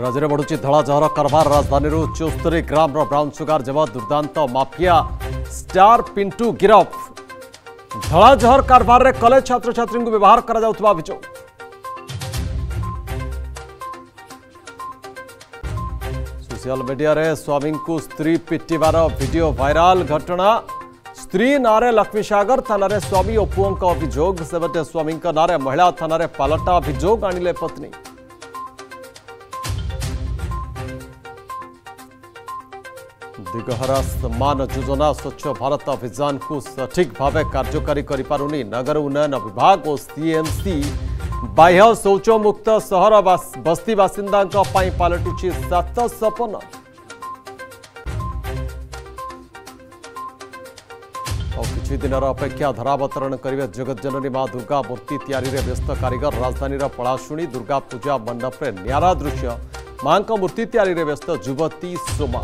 राज्य में बढ़ुची धला जहर कारबार। राजधानी 74 ग्राम ब्राउन सुगार जबत। दुर्दांत माफिया स्टार पिंटू गिरफ। धला जहर कारबार रे कॉलेज छात्र छात्री को व्यवहार करा जाउतबा अभियोग। सोशल मीडिया रे स्वामी को स्त्री पिटिबार वीडियो वायरल घटना। स्त्री नारे लक्ष्मीसागर थाना रे स्वामी और पुओं का अभियोग। सेबटे स्वामी नारे महिला थाना रे पालटा अभियोग आणिले पत्नी। दिगहरा सम्मान योजना स्वच्छ भारत अभियान को सठिक भाव कार्यकारी करिपारुनी नगर उन्नयन विभाग और सीएमसी। बाह्य शौचमुक्त सहर बस्ती बासिंदा पलटुची 750। और किसी दिन अपेक्षा धरावतरण करेंगे जगतजननी मां दुर्गा मूर्ति तैयारी रे व्यस्त कारीगर। राजधानी पलाशुणी दुर्गा पूजा मंडप रे न्यारा दृश्य। मां का मूर्ति तैयारी रे व्यस्त युवती सोमा।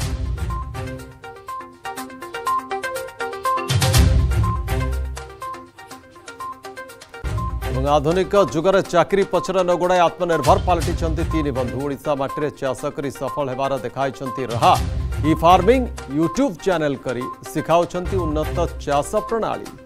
आधुनिक जुगर चाकरी पछर न गोड़ाए आत्मनिर्भर पलटिंट तीन बंधु। ओडिशा माटी चाष कर सफल होबार देखाई राहा। ई फार्मिंग यूट्यूब चैनल करी सिखाउछंती उन्नत चाष प्रणाली।